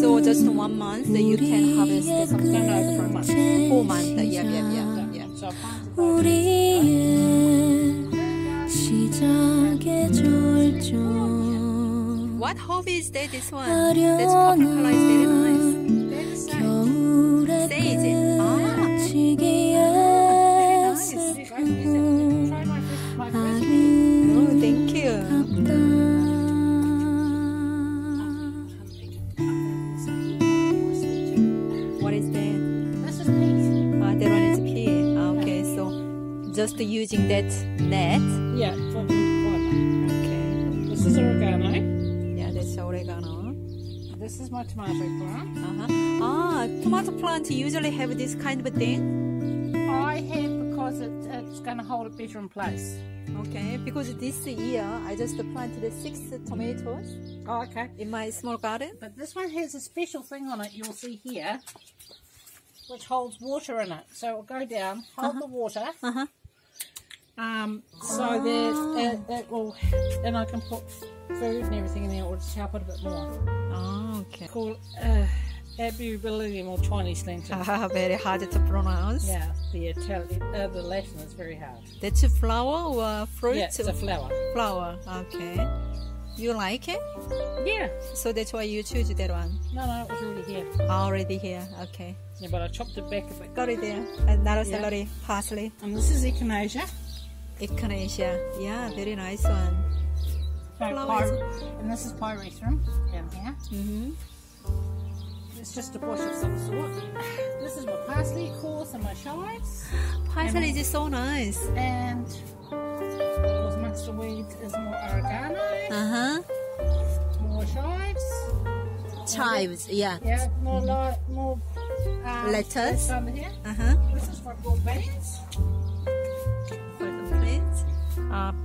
So just 1 month that you can harvest the coconut per month. 4 months. Yeah. What hobby is that? This one. That's Portukawa is very nice. Very nice. Say it. Just using that net? Yeah, for the water. Okay. This is oregano. Yeah, that's oregano. This is my tomato plant. Uh-huh. Ah, tomato plant usually have this kind of thing? I have because it's going to hold it better in place. Okay, because this year I just planted 6 tomatoes. Oh, okay. In my small garden. But this one has a special thing on it you'll see here, which holds water in it. So it will go down, hold the water. Uh-huh. So that it will, and I can put food and everything in there, it will just help it a bit more. Oh, okay. It's called Abibillium or Chinese lantern. Very hard to pronounce. Yeah, the Italian, the Latin is very hard. That's a flower or fruit? Yeah, it's a flower. Flower, okay. You like it? Yeah. So that's why you choose that one? No, no, it was already here. Already here, okay. Yeah, but I chopped it back a bit. Got it there. And narrow celery, parsley. And this is echinacea. Echinacea, yeah, very nice one. And this is pyrethrum down here. It's just a bush of some sort. This is my parsley, of course, and my chives. Parsley is so nice. And of course, mustard weed is more oregano. More chives. Chives, yeah. Yeah, more lettuce. Here. This is what called beans.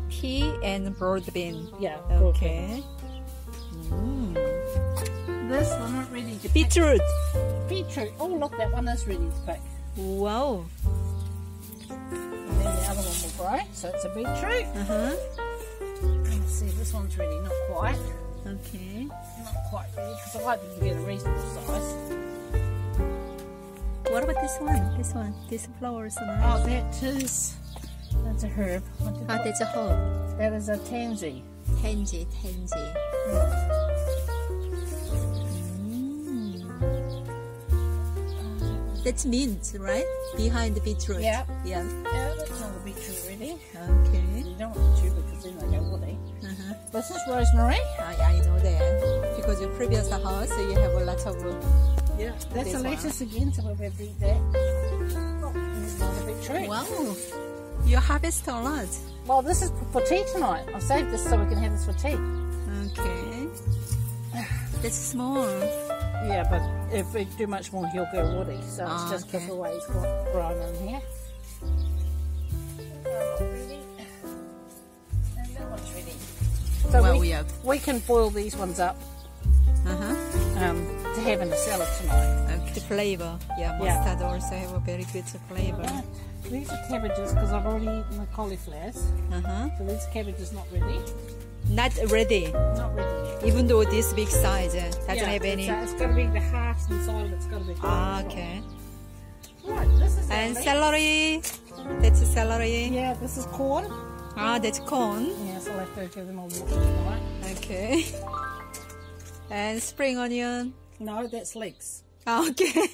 Pea and broad bean. Yeah. Okay. This one not ready to pick. Beetroot. Beetroot. Oh look, that one is ready to pick. Wow. And then the other one will grow. So it's a beetroot. Let's see, this one's ready. Not quite. Okay. Not quite ready because I like them to get a reasonable size. What about this one? This one. This flower is nice. Oh, that is. That's a herb. That's a herb. That is a tansy. Tansy. That's mint, right? Behind the beetroot. Yeah. Yeah. Yeah, that's not the beetroot really. Okay. You don't want to because then they go woody. This is rosemary. I know that. Because your previous house, so you have a lot of room. Yeah. That's a lettuce again, so we'll read that. Oh, there's not a beetroot. Wow. You harvest a lot. Well, this is for tea tonight. I've saved this so we can have this for tea. Okay. That's small. Yeah, but if we do much more, he'll go woody. So it's just because the way he's got grown in here. And that one's ready. So well, we can boil these ones up to have in the salad tonight. Okay. The flavour. Yeah, mustard also have a very good flavour. Right. These are cabbages because I've already eaten the cauliflowers. So these cabbages not ready. Not ready. Even though this big size doesn't have any. It's got to be the halves inside. It's got to be. Okay. Right. This is. And celery. That's a celery. Yeah. This is corn. That's corn. Yeah. So I have to give them all water tonight. Okay. And spring onion? No, that's leeks. Oh, okay.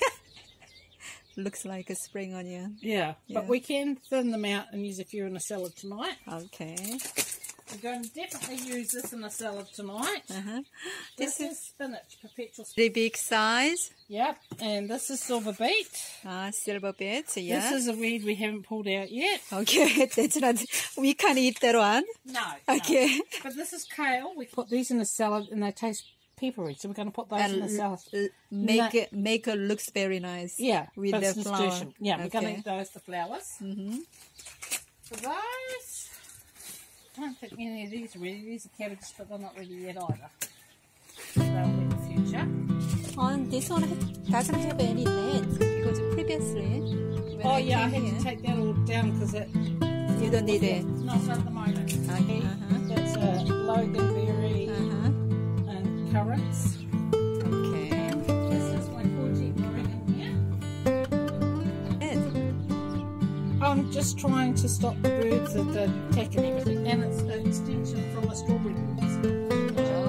Looks like a spring onion. Yeah, yeah, but we can thin them out and use a few in a salad tonight. Okay. We're going to definitely use this in a salad tonight. This is spinach, perpetual spinach. The big size. Yep, and this is silver beet. Ah, silver beet, so yeah. This is a weed we haven't pulled out yet. Okay, that's not, we can't eat that one. No. Okay. No. But this is kale. We put these in a salad and they taste peppery, so we're going to put those in the salad. Make it looks very nice. Yeah, with the flower. Yeah, okay. We're going to eat those, the flowers. For those, I don't think any of these are ready. These are cabbages, but they're not ready yet either. They'll be in the future. And this one doesn't have any leaves because previously. Oh yeah, I had to take that all down because it. You don't need it. Not at the moment. Okay. That's a loganberry and currants. Okay. And this is my 14 in here. I'm just trying to stop the birds that are attacking everything, and it's an extension from a strawberry bush. Oh.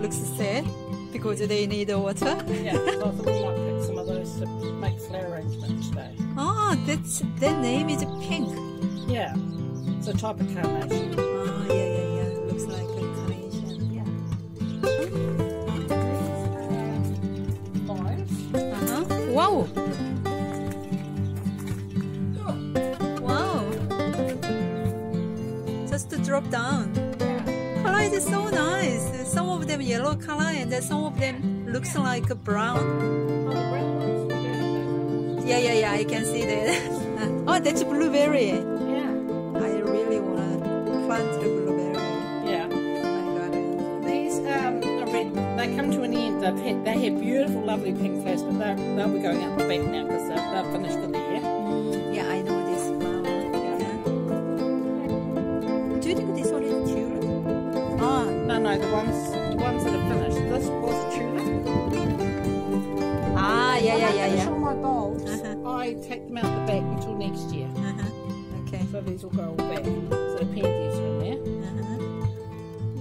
Looks sad because they need water. Yeah, so I thought we might pick some of those to make flower arrangements today. Oh, that's, their name is pink. Yeah, it's a type of carnation. Oh, yeah, yeah, yeah, it looks like a carnation. Yeah. Wow! Wow! Just to drop down. Yeah. Color is so nice. Some of them yellow color, and then some of them looks like a brown. Yeah, yeah, yeah. I can see that. Oh, that's blueberry. Yeah. I really wanna plant the blueberry. Yeah. I got it. These are red. They come to an end. They have beautiful, lovely pink flowers, but they'll be going out the back now because they'll finish for the year. Yeah, I know this flower. Yeah. Do you think this one is tulip? Oh, no, no, the ones that are finished. This was a tulip. Ah, yeah, yeah, yeah, yeah. All my bulbs, I take them out the back until next year. Okay. So these will go all back. So the pansies are in there.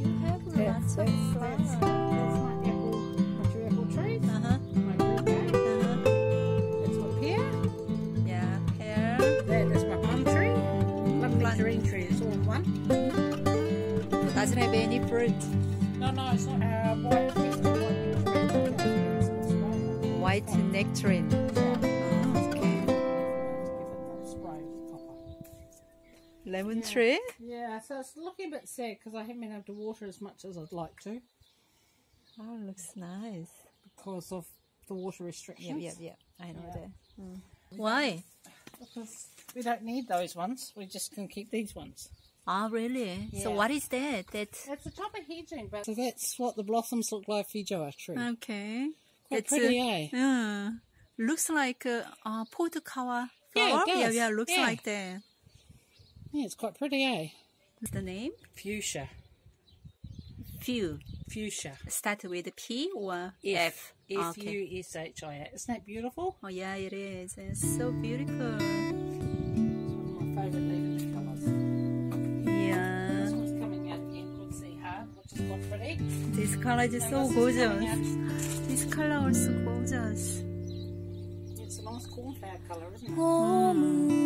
You have lots of flowers. Doesn't have any fruit. No, no, it's not. White nectarine. Oh, okay. Lemon tree? Yeah, so it's looking a bit sad because I haven't been able to water as much as I'd like to. Oh, it looks nice. Because of the water restrictions. Yeah, yeah, yeah. I know that. Mm. Why? Because we don't need those ones. We just can keep these ones. Oh really? Yeah. So what is that? That's the top of hedging, but so that's what the blossoms look like for Feijoa tree. Okay. Quite pretty, eh? Yeah. Looks like Portukawa flower. Yeah, yeah, looks like that. Yeah, it's quite pretty, eh? What's the name? Fuchsia. Fuchsia. Start with P or F? Fuchsia. Isn't that beautiful? Oh yeah, it is. It's so beautiful. It's one of my favourite leaves. This color is so gorgeous. This color is so gorgeous. It's a nice cornflower color, isn't it? Oh.